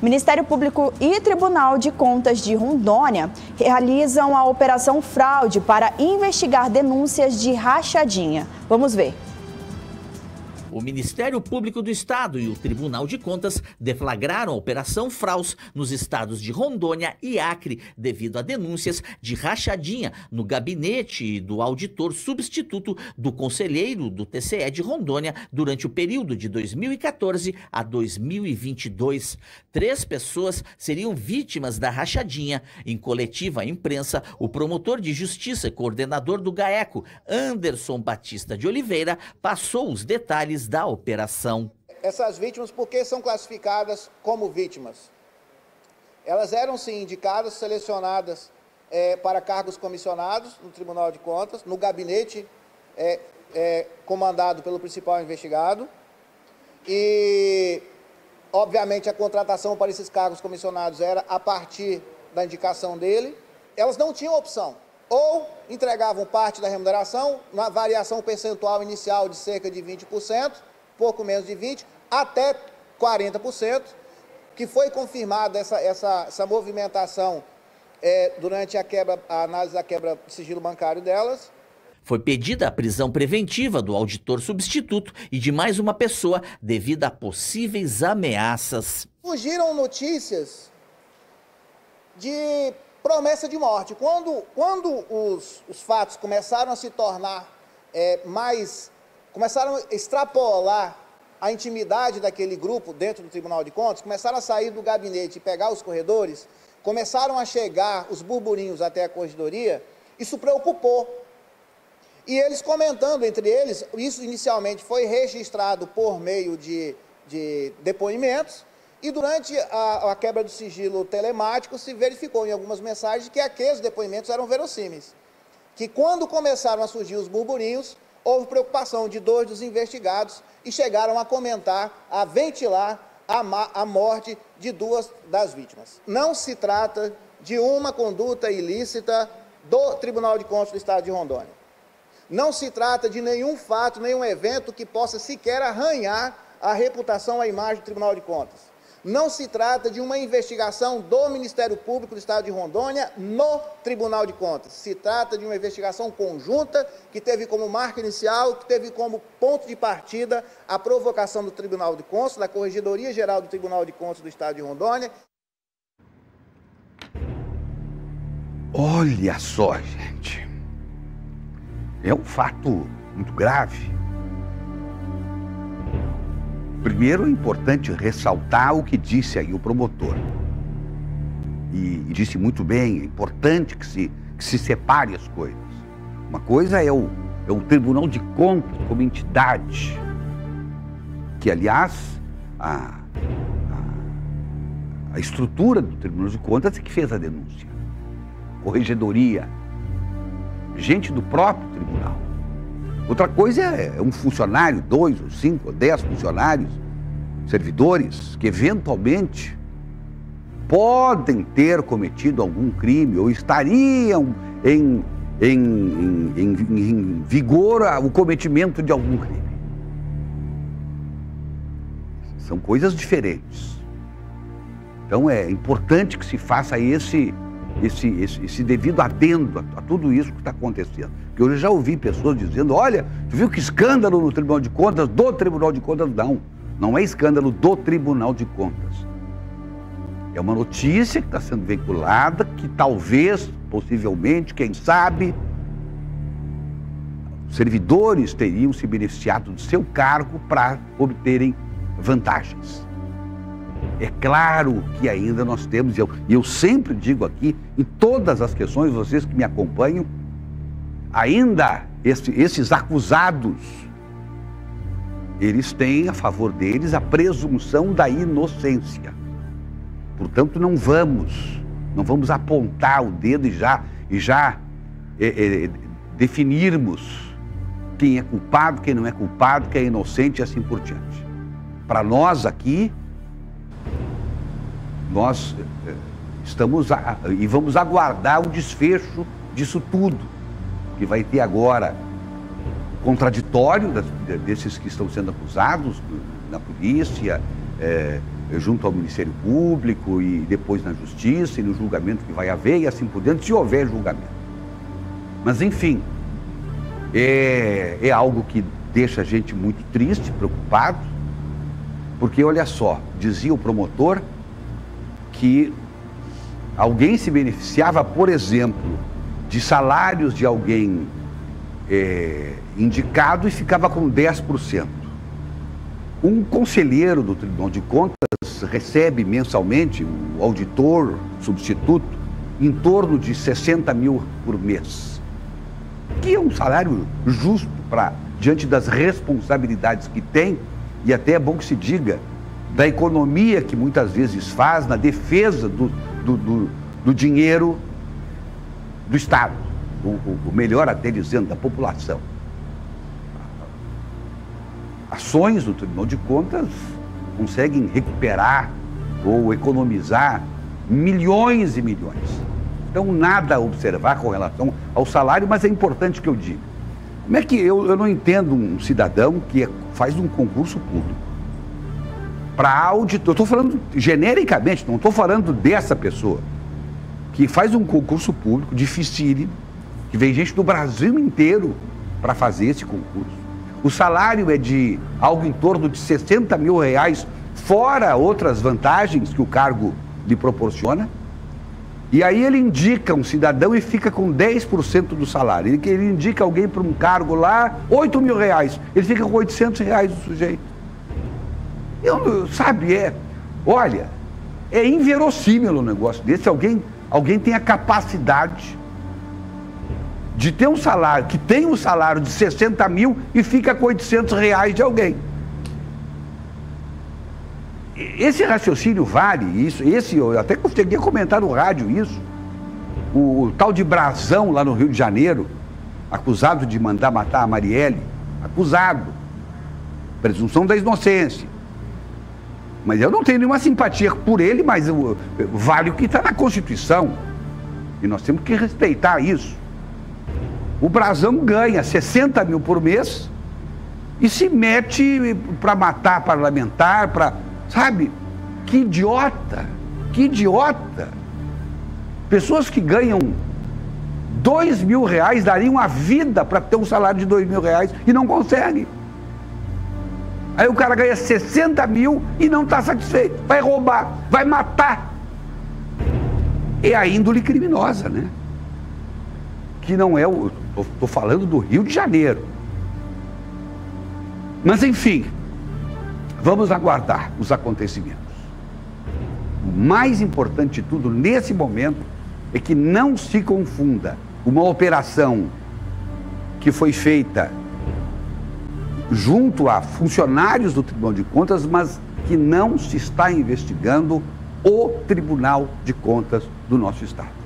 Ministério Público e Tribunal de Contas de Rondônia realizam a Operação Fraude para investigar denúncias de rachadinha. Vamos ver. O Ministério Público do Estado e o Tribunal de Contas deflagraram a Operação Fraus nos estados de Rondônia e Acre devido a denúncias de rachadinha no gabinete do auditor substituto do conselheiro do TCE de Rondônia durante o período de 2014 a 2022. 3 pessoas seriam vítimas da rachadinha. Em coletiva à imprensa, o promotor de justiça e coordenador do GAECO, Anderson Batista de Oliveira, passou os detalhes da operação. Essas vítimas, por que são classificadas como vítimas? Elas eram sim indicadas, selecionadas para cargos comissionados no Tribunal de Contas, no gabinete comandado pelo principal investigado, e obviamente a contratação para esses cargos comissionados era a partir da indicação dele. Elas não tinham opção. Ou entregavam parte da remuneração, uma variação percentual inicial de cerca de 20%, pouco menos de 20%, até 40%, que foi confirmada essa movimentação durante a análise da quebra de sigilo bancário delas. Foi pedida a prisão preventiva do auditor substituto e de mais uma pessoa devido a possíveis ameaças. Surgiram notícias de promessa de morte. Quando os fatos começaram a se tornar começaram a extrapolar a intimidade daquele grupo dentro do Tribunal de Contas, começaram a sair do gabinete e pegar os corredores, começaram a chegar os burburinhos até a corregedoria, isso preocupou. E eles comentando entre eles, isso inicialmente foi registrado por meio de depoimentos, e durante a quebra do sigilo telemático, se verificou em algumas mensagens que aqueles depoimentos eram verossímeis. Que quando começaram a surgir os burburinhos, houve preocupação de 2 dos investigados e chegaram a comentar, a ventilar a morte de 2 das vítimas. Não se trata de uma conduta ilícita do Tribunal de Contas do Estado de Rondônia. Não se trata de nenhum fato, nenhum evento que possa sequer arranhar a reputação, a imagem do Tribunal de Contas. Não se trata de uma investigação do Ministério Público do Estado de Rondônia no Tribunal de Contas. Se trata de uma investigação conjunta que teve como marca inicial, que teve como ponto de partida a provocação do Tribunal de Contas, da Corregedoria Geral do Tribunal de Contas do Estado de Rondônia. Olha só, gente. É um fato muito grave. Primeiro, é importante ressaltar o que disse aí o promotor. E disse muito bem, é importante que se separe as coisas. Uma coisa é o Tribunal de Contas como entidade, que, aliás, a estrutura do Tribunal de Contas é que fez a denúncia. Corregedoria, gente do próprio tribunal. Outra coisa é um funcionário, 2 ou 5 ou 10 funcionários, servidores, que eventualmente podem ter cometido algum crime ou estariam em vigor o cometimento de algum crime. São coisas diferentes. Então é importante que se faça esse devido adendo a tudo isso que está acontecendo. Porque eu já ouvi pessoas dizendo, olha, tu viu que escândalo no Tribunal de Contas, do Tribunal de Contas? Não, não é escândalo do Tribunal de Contas. É uma notícia que está sendo veiculada, que talvez, possivelmente, quem sabe, servidores teriam se beneficiado do seu cargo para obterem vantagens. É claro que ainda nós temos, e eu sempre digo aqui, em todas as questões, vocês que me acompanham, ainda esses acusados, eles têm a favor deles a presunção da inocência. Portanto, não vamos apontar o dedo e já definirmos quem é culpado, quem não é culpado, quem é inocente e assim por diante. Para nós aqui, nós estamos e vamos aguardar o desfecho disso tudo, que vai ter agora contraditório desses que estão sendo acusados na polícia, junto ao Ministério Público e depois na Justiça e no julgamento que vai haver e assim por diante, se houver julgamento. Mas, enfim, é algo que deixa a gente muito triste, preocupado, porque, olha só, dizia o promotor que alguém se beneficiava, por exemplo, de salários de alguém indicado e ficava com 10%. Um conselheiro do Tribunal de Contas recebe mensalmente, o auditor substituto, em torno de 60 mil por mês, que é um salário justo diante das responsabilidades que tem, e até é bom que se diga, da economia que muitas vezes faz na defesa do dinheiro do Estado, ou melhor até dizendo, da população. Ações do Tribunal de Contas conseguem recuperar ou economizar milhões e milhões. Então, nada a observar com relação ao salário, mas é importante que eu diga. Como é que eu não entendo um cidadão que faz um concurso público para auditor? Eu estou falando genericamente, não estou falando dessa pessoa, que faz um concurso público dificílimo, que vem gente do Brasil inteiro para fazer esse concurso. O salário é de algo em torno de 60 mil reais, fora outras vantagens que o cargo lhe proporciona. E aí ele indica um cidadão e fica com 10% do salário. Ele indica alguém para um cargo lá, 8 mil reais. Ele fica com 800 reais o sujeito. Olha, é inverossímil um negócio desse. Alguém tem a capacidade de ter um salário, que tem um salário de 60 mil e fica com 800 reais de alguém. Esse raciocínio vale isso, eu até cheguei a comentar no rádio isso, o tal de Brazão lá no Rio de Janeiro, acusado de mandar matar a Marielle, acusado, presunção da inocência. Mas eu não tenho nenhuma simpatia por ele, mas vale o que está na Constituição, e nós temos que respeitar isso. O Brazão ganha 60 mil por mês e se mete para matar parlamentar, para... Sabe? Que idiota! Que idiota! Pessoas que ganham 2 mil reais dariam a vida para ter um salário de 2 mil reais e não conseguem. Aí o cara ganha 60 mil e não está satisfeito. Vai roubar, vai matar. É a índole criminosa, né? Que não é o... Estou falando do Rio de Janeiro. Mas, enfim, vamos aguardar os acontecimentos. O mais importante de tudo nesse momento é que não se confunda uma operação que foi feita junto a funcionários do Tribunal de Contas, mas que não se está investigando o Tribunal de Contas do nosso Estado.